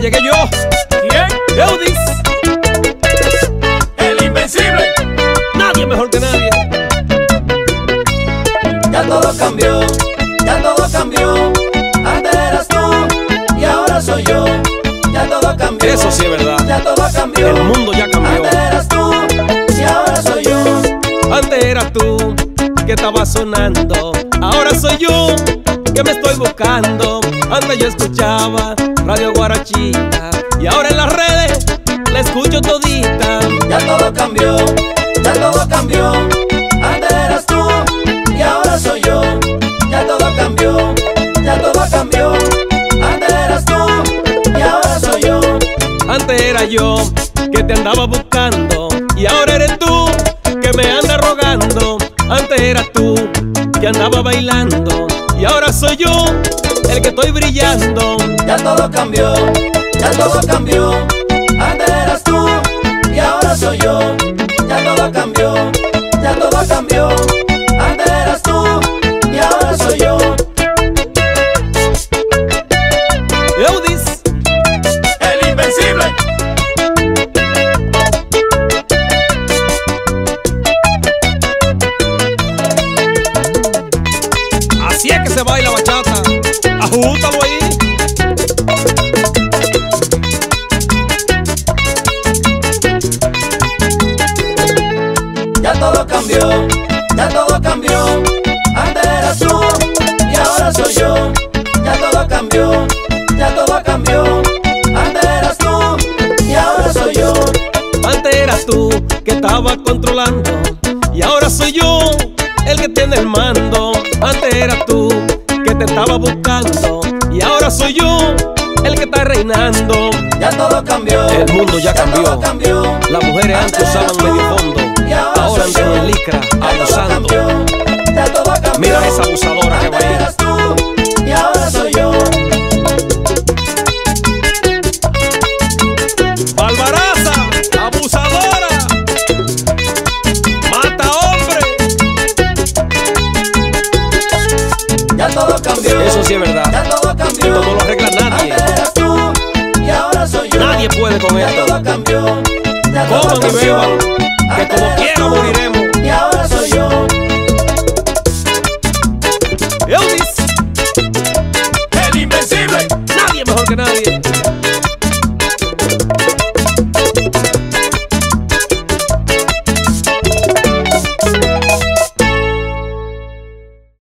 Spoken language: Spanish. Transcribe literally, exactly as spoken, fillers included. llegué yo. ¿Quién? Eudis El Invencible. Nadie mejor que nadie. Ya todo cambió, ya todo cambió. Antes eras tú y ahora soy yo. Ya todo cambió. Eso sí es verdad. Ya todo cambió. El mundo ya cambió. Antes eras tú y ahora soy yo. Antes eras tú que estaba sonando. Ahora soy yo que me estoy buscando. Antes yo escuchaba Radio Guarachita y ahora en las redes la escucho todita. Ya todo cambió, ya todo cambió. Antes eras tú y ahora soy yo. Ya todo cambió, ya todo cambió. Antes eras tú y ahora soy yo. Antes era yo que te andaba buscando y ahora eres tú que me anda rogando. Antes eras tú que andaba bailando y ahora soy yo el que estoy brillando. Ya todo cambió, ya todo cambió. Antes eras tú y ahora soy yo. Ya todo cambió, ya todo cambió. Antes eras tú y ahora soy yo. Eudis El Invencible. Así es que se baila bachata. Ajútalo ahí. Ya todo cambió, ya todo cambió. Antes eras tú y ahora soy yo. Ya todo cambió, ya todo cambió. Antes eras tú y ahora soy yo. Antes eras tú que estaba controlando y ahora soy yo el que tiene el mando. Antes eras tú que te estaba buscando y ahora soy yo el que está reinando. Ya todo cambió, el mundo ya, ya cambió. cambió. Las mujeres antes usaban medio fondo, ahora andan en licra abusando. Todo ya todo cambió. Mira esa abusadora antes que va ahí. Eras tú y ahora soy yo. Balbaraza, abusadora, mata hombre. Ya todo cambió. Eso sí es verdad. Ya todo cambió. No lo arregla nadie. Antes eras tú y ahora soy yo. Nadie puede con esto. Ya todo cambió. Ya todo cambió.